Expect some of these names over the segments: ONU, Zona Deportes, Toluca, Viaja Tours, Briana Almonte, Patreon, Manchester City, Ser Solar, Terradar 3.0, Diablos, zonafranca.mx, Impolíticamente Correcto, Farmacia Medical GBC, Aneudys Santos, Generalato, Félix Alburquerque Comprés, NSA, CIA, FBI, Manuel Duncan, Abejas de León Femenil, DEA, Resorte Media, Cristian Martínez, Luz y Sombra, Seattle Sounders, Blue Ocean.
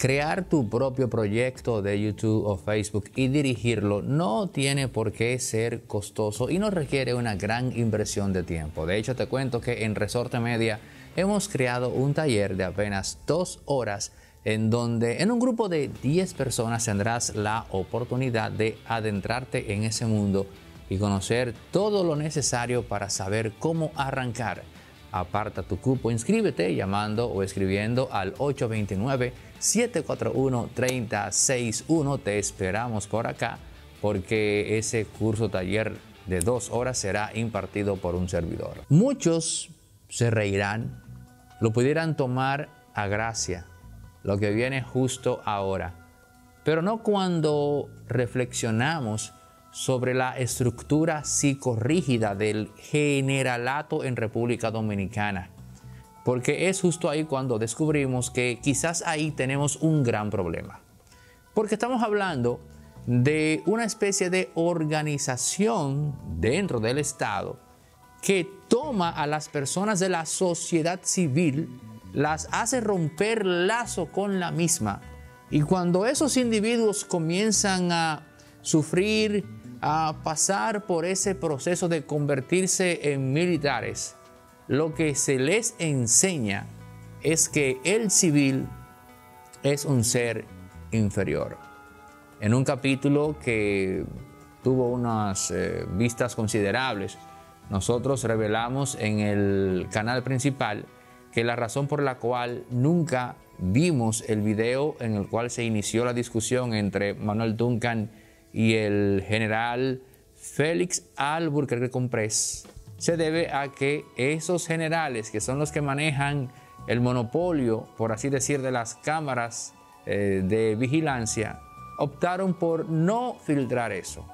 crear tu propio proyecto de YouTube o Facebook y dirigirlo no tiene por qué ser costoso y no requiere una gran inversión de tiempo. De hecho, te cuento que en Resorte Media hemos creado un taller de apenas 2 horas en donde en un grupo de 10 personas tendrás la oportunidad de adentrarte en ese mundo y conocer todo lo necesario para saber cómo arrancar. Aparta tu cupo, inscríbete llamando o escribiendo al 829-741-3061. Te esperamos por acá porque ese curso taller de 2 horas será impartido por un servidor. Muchos se reirán, lo pudieran tomar a gracia, lo que viene justo ahora, pero no cuando reflexionamos sobre la estructura psicorrígida del generalato en República Dominicana, porque es justo ahí cuando descubrimos que quizás ahí tenemos un gran problema, porque estamos hablando de una especie de organización dentro del Estado que toma a las personas de la sociedad civil, las hace romper lazo con la misma, y cuando esos individuos comienzan a sufrir, a pasar por ese proceso de convertirse en militares, lo que se les enseña es que el civil es un ser inferior. En un capítulo que tuvo unas vistas considerables, nosotros revelamos en el canal principal que la razón por la cual nunca vimos el video en el cual se inició la discusión entre Manuel Duncan y el general Félix Alburquerque Comprés se debe a que esos generales, que son los que manejan el monopolio, por así decir, de las cámaras de vigilancia, optaron por no filtrar eso,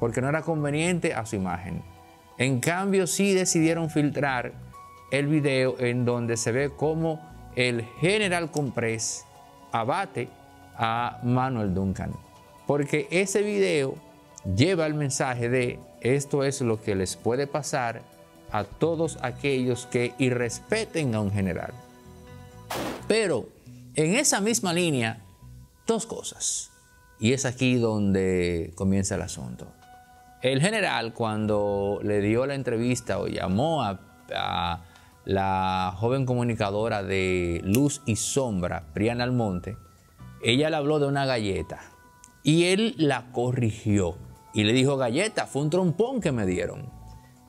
porque no era conveniente a su imagen. En cambio, sí decidieron filtrar el video en donde se ve cómo el general Comprés abate a Manuel Duncan. Porque ese video lleva el mensaje de esto es lo que les puede pasar a todos aquellos que irrespeten a un general. Pero en esa misma línea, 2 cosas. Y es aquí donde comienza el asunto. El general, cuando le dio la entrevista o llamó a la joven comunicadora de Luz y Sombra, Briana Almonte, ella le habló de una galleta. Y él la corrigió y le dijo, galleta, fue un trompón que me dieron.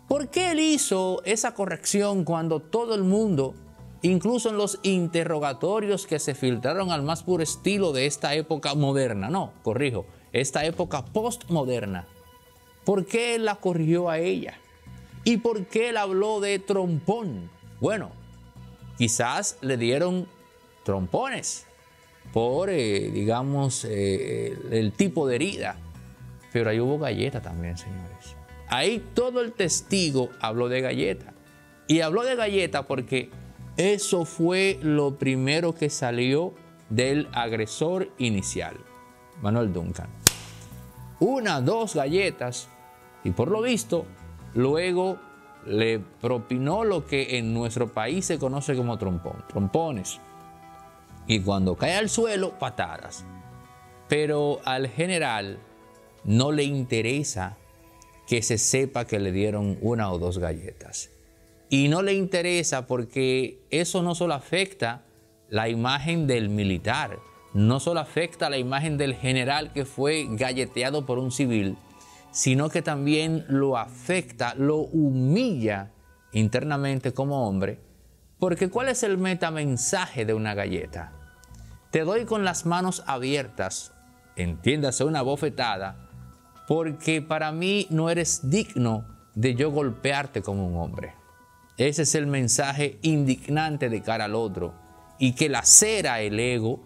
¿Por qué él hizo esa corrección cuando todo el mundo, incluso en los interrogatorios que se filtraron al más puro estilo de esta época moderna, no, corrijo, esta época postmoderna, por qué él la corrigió a ella? ¿Y por qué él habló de trompón? Bueno, quizás le dieron trompones por, digamos, el tipo de herida. Pero ahí hubo galleta también, señores. Ahí todo el testigo habló de galleta. Y habló de galleta porque eso fue lo primero que salió del agresor inicial, Manuel Duncan. 1, 2 galletas. Y por lo visto, luego le propinó lo que en nuestro país se conoce como trompón, trompones. Y cuando cae al suelo, patadas. Pero al general no le interesa que se sepa que le dieron 1 o 2 galletas. Y no le interesa porque eso no solo afecta la imagen del militar, no solo afecta la imagen del general que fue galleteado por un civil, sino que también lo afecta, lo humilla internamente como hombre. Porque ¿cuál es el metamensaje de una galleta? Te doy con las manos abiertas, entiéndase una bofetada, porque para mí no eres digno de yo golpearte como un hombre. Ese es el mensaje indignante de cara al otro y que lacera el ego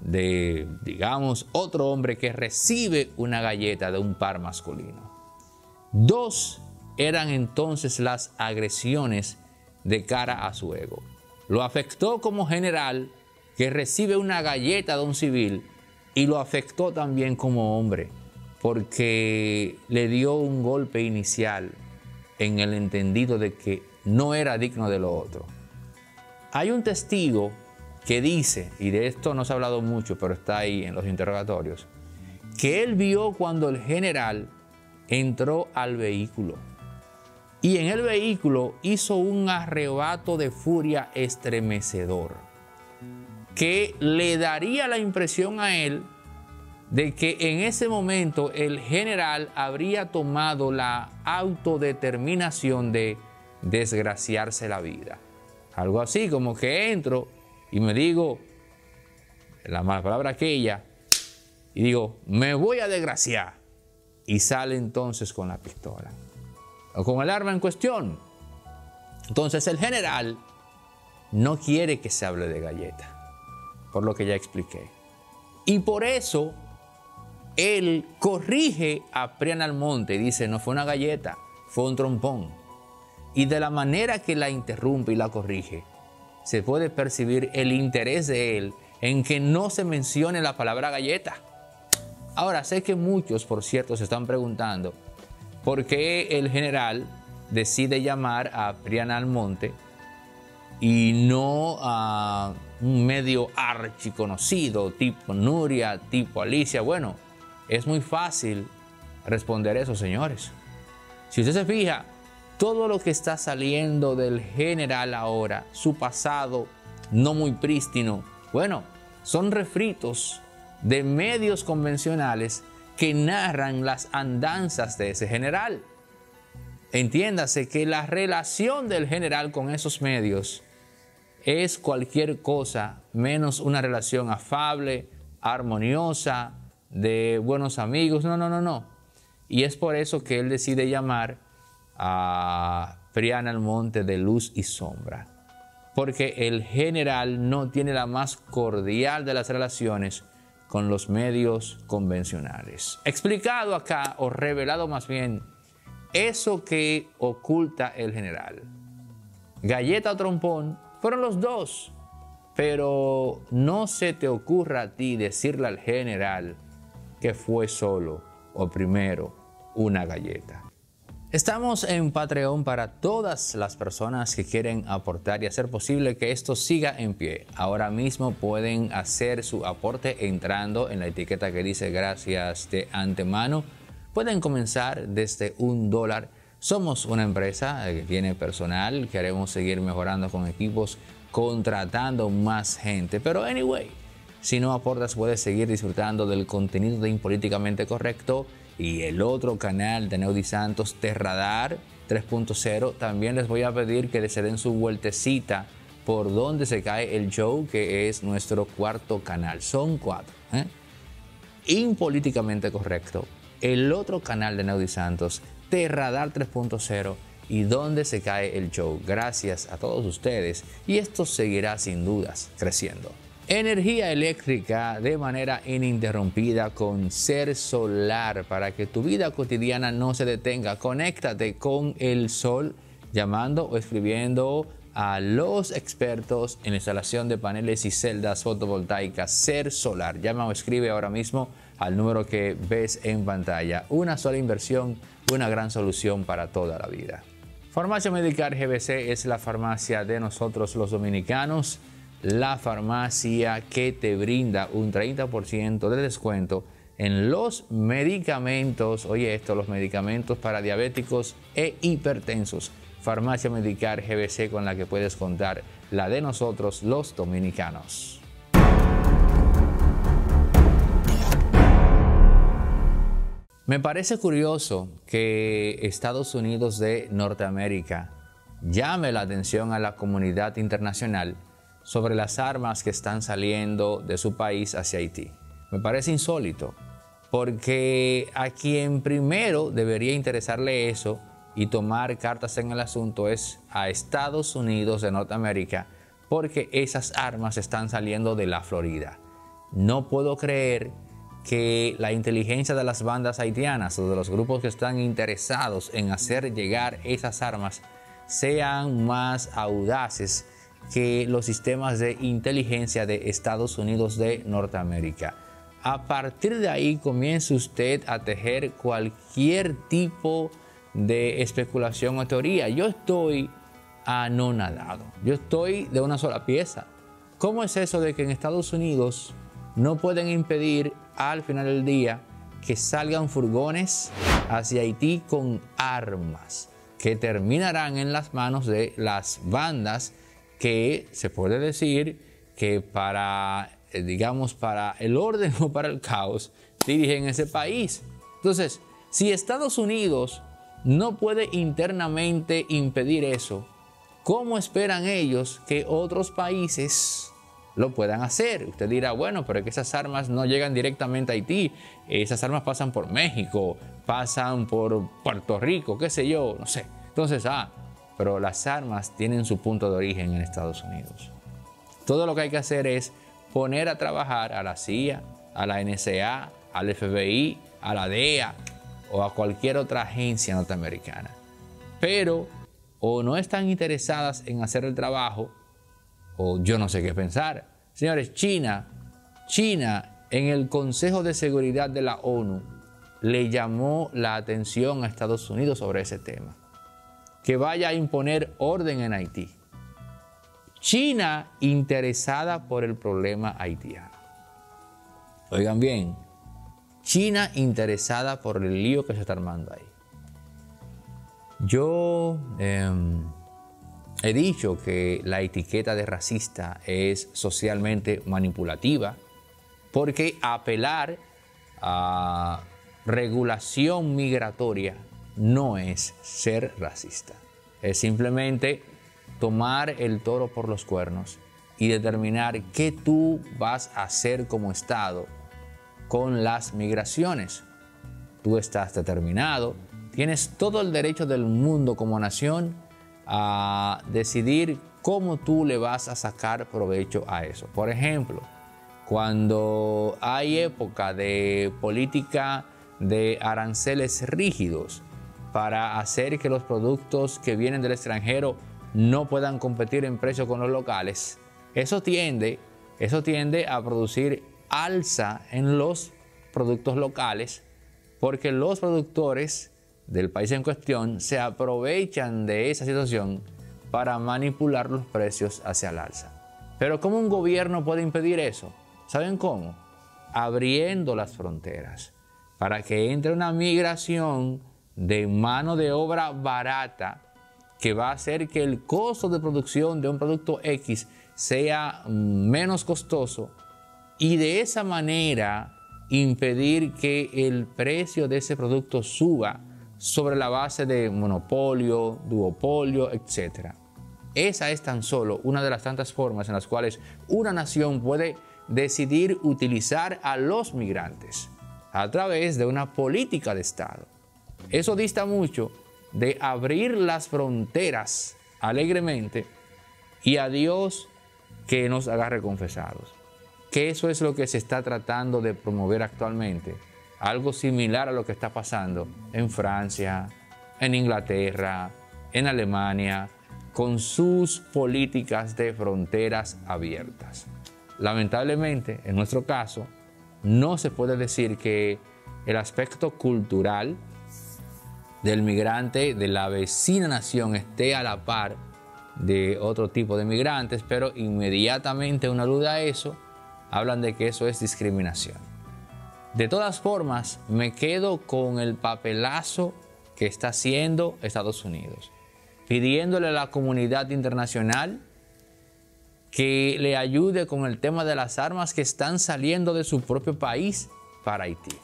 de, digamos, otro hombre que recibe una galleta de un par masculino. 2 eran entonces las agresiones de cara a su ego. Lo afectó como general que recibe una galleta de un civil y lo afectó también como hombre porque le dio un golpe inicial en el entendido de que no era digno de lo otro. Hay un testigo que dice, y de esto no se ha hablado mucho, pero está ahí en los interrogatorios, que él vio cuando el general entró al vehículo y en el vehículo hizo un arrebato de furia estremecedor que le daría la impresión a él de que en ese momento el general habría tomado la autodeterminación de desgraciarse la vida. Algo así como que entro y me digo, la mala palabra aquella, y digo, me voy a desgraciar. Y sale entonces con la pistola o con el arma en cuestión. Entonces el general no quiere que se hable de galleta, por lo que ya expliqué. Y por eso él corrige a Briana Almonte y dice, no fue una galleta, fue un trompón. Y de la manera que la interrumpe y la corrige, se puede percibir el interés de él en que no se mencione la palabra galleta. Ahora, sé que muchos, por cierto, se están preguntando por qué el general decide llamar a Briana Almonte y no a un medio archiconocido tipo Nuria, tipo Alicia. Bueno, es muy fácil responder eso, señores. Si usted se fija, todo lo que está saliendo del general ahora, su pasado no muy prístino, bueno, son refritos de medios convencionales que narran las andanzas de ese general. Entiéndase que la relación del general con esos medios es cualquier cosa menos una relación afable, armoniosa, de buenos amigos. No, no, no, no. Y es por eso que él decide llamar a Briana Almonte de Luz y Sombra, porque el general no tiene la más cordial de las relaciones con los medios convencionales. Explicado acá, o revelado más bien, eso que oculta el general. Galleta o trompón fueron los dos, pero no se te ocurra a ti decirle al general que fue solo o primero una galleta. Estamos en Patreon para todas las personas que quieren aportar y hacer posible que esto siga en pie. Ahora mismo pueden hacer su aporte entrando en la etiqueta que dice gracias de antemano. Pueden comenzar desde $1. Somos una empresa que tiene personal, queremos seguir mejorando con equipos, contratando más gente. Pero anyway, si no aportas puedes seguir disfrutando del contenido de Impolíticamente Correcto y el otro canal de Aneudys Santos, Terradar 3.0. También les voy a pedir que les den su vueltecita por donde se cae el show, que es nuestro cuarto canal. Son 4. Impolíticamente Correcto, el otro canal de Aneudys Santos, Terradar 3.0 y donde se cae el show. Gracias a todos ustedes y esto seguirá sin dudas creciendo. Energía eléctrica de manera ininterrumpida con Ser Solar para que tu vida cotidiana no se detenga. Conéctate con el sol llamando o escribiendo a los expertos en instalación de paneles y celdas fotovoltaicas. Ser Solar. Llama o escribe ahora mismo al número que ves en pantalla. Una sola inversión, una gran solución para toda la vida. Farmacia Medical GBC es la farmacia de nosotros los dominicanos. La farmacia que te brinda un 30% de descuento en los medicamentos. Oye esto, los medicamentos para diabéticos e hipertensos. Farmacia Medical GBC, con la que puedes contar, la de nosotros los dominicanos. Me parece curioso que Estados Unidos de Norteamérica llame la atención a la comunidad internacional sobre las armas que están saliendo de su país hacia Haití. Me parece insólito, porque a quien primero debería interesarle eso y tomar cartas en el asunto es a Estados Unidos de Norteamérica, porque esas armas están saliendo de la Florida. No puedo creer que la inteligencia de las bandas haitianas o de los grupos que están interesados en hacer llegar esas armas sean más audaces que los sistemas de inteligencia de Estados Unidos de Norteamérica. A partir de ahí comience usted a tejer cualquier tipo de especulación o teoría. Yo estoy anonadado. Yo estoy de una sola pieza ¿Cómo es eso de que en Estados Unidos no pueden impedir al final del día que salgan furgones hacia Haití con armas que terminarán en las manos de las bandas que se puede decir que para el orden o para el caos dirigen ese país? Entonces, si Estados Unidos no puede internamente impedir eso, ¿cómo esperan ellos que otros países lo puedan hacer? Usted dirá, bueno, pero es que esas armas no llegan directamente a Haití. Esas armas pasan por México, pasan por Puerto Rico, qué sé yo, no sé. Entonces, pero las armas tienen su punto de origen en Estados Unidos. Todo lo que hay que hacer es poner a trabajar a la CIA, a la NSA, al FBI, a la DEA o a cualquier otra agencia norteamericana. Pero o no están interesadas en hacer el trabajo, o yo no sé qué pensar. Señores, China en el Consejo de Seguridad de la ONU le llamó la atención a Estados Unidos sobre ese tema. Que vaya a imponer orden en Haití. China interesada por el problema haitiano. Oigan bien, China interesada por el lío que se está armando ahí. Yo he dicho que la etiqueta de racista es socialmente manipulativa porque apelar a regulación migratoria no es ser racista. Es simplemente tomar el toro por los cuernos y determinar qué tú vas a hacer como Estado con las migraciones. Tú estás determinado, tienes todo el derecho del mundo como nación a decidir cómo tú le vas a sacar provecho a eso. Por ejemplo, cuando hay época de política de aranceles rígidos para hacer que los productos que vienen del extranjero no puedan competir en precio con los locales, eso tiende a producir alza en los productos locales porque los productores del país en cuestión se aprovechan de esa situación para manipular los precios hacia el alza. Pero ¿cómo un gobierno puede impedir eso? ¿Saben cómo? Abriendo las fronteras para que entre una migración de mano de obra barata que va a hacer que el costo de producción de un producto X sea menos costoso y de esa manera impedir que el precio de ese producto suba sobre la base de monopolio, duopolio, etc. Esa es tan solo una de las tantas formas en las cuales una nación puede decidir utilizar a los migrantes a través de una política de Estado. Eso dista mucho de abrir las fronteras alegremente y a Dios que nos agarre confesados. Que eso es lo que se está tratando de promover actualmente. Algo similar a lo que está pasando en Francia, en Inglaterra, en Alemania, con sus políticas de fronteras abiertas. Lamentablemente, en nuestro caso, no se puede decir que el aspecto cultural del migrante de la vecina nación esté a la par de otro tipo de migrantes, pero inmediatamente una duda a eso, hablan de que eso es discriminación. De todas formas, me quedo con el papelazo que está haciendo Estados Unidos, pidiéndole a la comunidad internacional que le ayude con el tema de las armas que están saliendo de su propio país para Haití.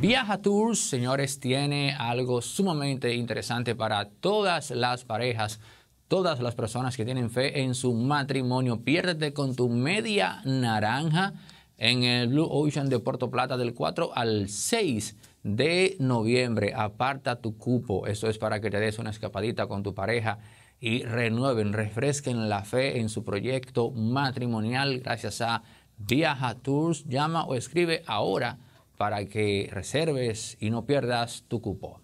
Viaja Tours, señores, tiene algo sumamente interesante para todas las parejas, todas las personas que tienen fe en su matrimonio. Piérdete con tu media naranja en el Blue Ocean de Puerto Plata del 4 al 6 de noviembre. Aparta tu cupo. Eso es para que te des una escapadita con tu pareja y renueven, refresquen la fe en su proyecto matrimonial gracias a Viaja Tours. Llama o escribe ahora para que reserves y no pierdas tu cupo.